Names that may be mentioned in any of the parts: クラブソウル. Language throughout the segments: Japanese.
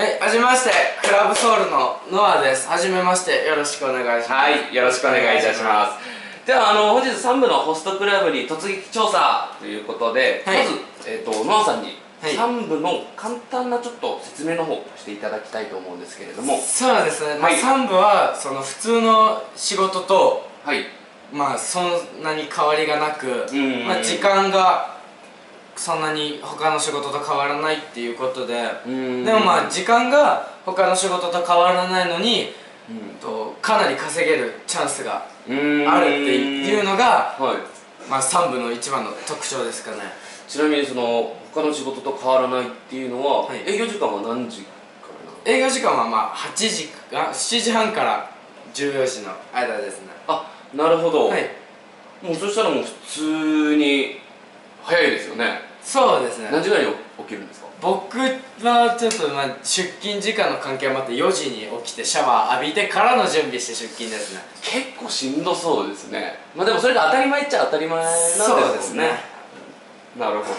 はい、はじめまして、クラブソウルのノアです。はじめまして、よろしくお願いします。はい、よろしくお願いいたします。では、本日3部のホストクラブに突撃調査ということで、はい、まず、ノアさんに3部の簡単なちょっと説明の方をしていただきたいと思うんですけれども。そうですね、はい、3部はその普通の仕事と、はい、まあそんなに変わりがなく、まあ時間がそんなに他の仕事と変わらないっていうことで、でもまあ時間が他の仕事と変わらないのに、かなり稼げるチャンスがあるっていうのが、まあ3部の一番の特徴ですかね。ちなみにその他の仕事と変わらないっていうのは、営業時間は何時からなの？営業時間はまあ7時半から14時の間ですね。あ、なるほど。はい、もうそしたらもう普通に早いですよね。そうですね。何時ぐらいに起きるんですか？僕はちょっとまあ出勤時間の関係もあって4時に起きてシャワー浴びてからの準備して出勤ですね。結構しんどそうですね。まあでもそれが当たり前っちゃ当たり前なんですね。そうですね。なるほど。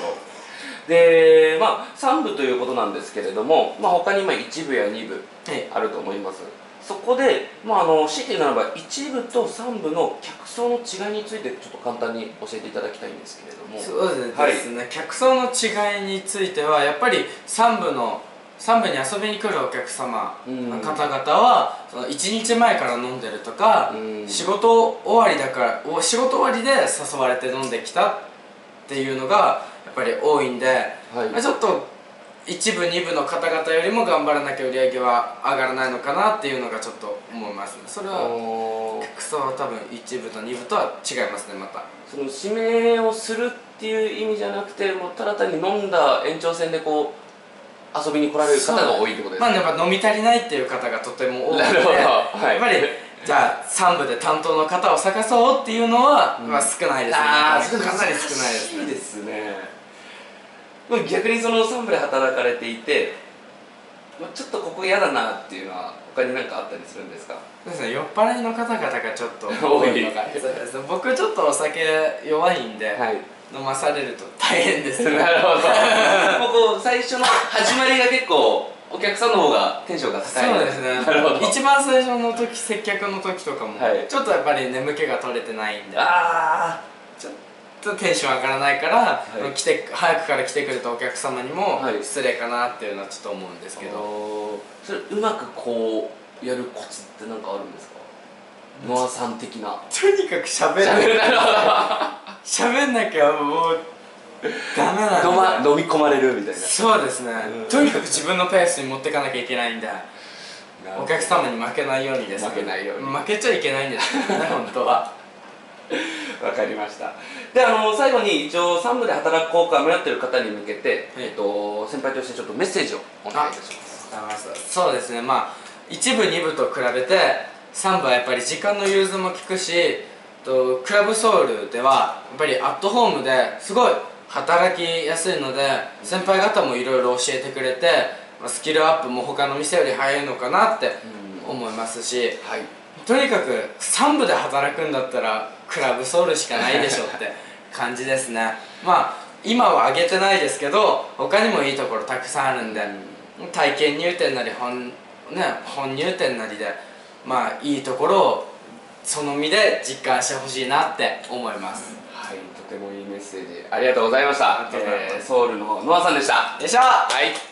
でまあ3部ということなんですけれども、まあ他に今1部や2部あると思います。はい、そこで、まあ、強いて言うならば1部と3部の客層の違いについてちょっと簡単に教えていただきたいんですけれども。そうですね、はい、客層の違いについてはやっぱり3部に遊びに来るお客様の方々はその1日前から飲んでるとか、仕事終わりで誘われて飲んできたっていうのがやっぱり多いんで、はい、ちょっと1部2部の方々よりも頑張らなきゃ売り上げは上がらないのかなっていうのがちょっと思いますね。それは客層は多分1部と2部とは違いますね。またその指名をするっていう意味じゃなくてもうただ単に飲んだ延長線でこう遊びに来られる方が多いってことですか？まあやっぱ飲み足りないっていう方がとても多くて、はい、やっぱりじゃあ3部で担当の方を探そうっていうのは、まあ少ないですね。かなり少ないですね。いいですね。逆にその3部で働かれていてちょっとここ嫌だなっていうのは他に何かあったりするんですか？そうですね、酔っ払いの方々がちょっと多いのがそうですね。僕ちょっとお酒弱いんで、はい、飲まされると大変ですね。なるほど。ここ最初の始まりが結構お客さんの方がテンションが高い。そうですね。なるほど。一番最初の時接客の時とかも、はい、ちょっとやっぱり眠気が取れてないんで、ああちょっとテンション上がらないから、はい、早くから来てくれたお客様にも失礼かなっていうのはちょっと思うんですけど、それうまくこうやるコツって何かあるんですか？ノアさん的な。とにかく喋んなきゃもうダメなんで飲み込まれるみたいな。そうですね、とにかく自分のペースに持っていかなきゃいけないんで、お客様に負けないようにですね。負けちゃいけないんですよね本当は。わかりました。で最後に一応3部で働く効果を担っている方に向けて、先輩としてちょっとメッセージをお願いいたします。そうですね、まあ1部2部と比べて3部はやっぱり時間の融通も利くし、クラブソウルではやっぱりアットホームですごい働きやすいので、先輩方もいろいろ教えてくれて、スキルアップも他の店より早いのかなって思いますし、はい、とにかく3部で働くんだったらクラブソウルしかないでしょって感じですね。まあ今は上げてないですけど他にもいいところたくさんあるんで、体験入店なり本入店なりでまあいいところをその身で実感してほしいなって思います。はい、とてもいいメッセージありがとうございました。ソウルのノアさんでした。でした。はい。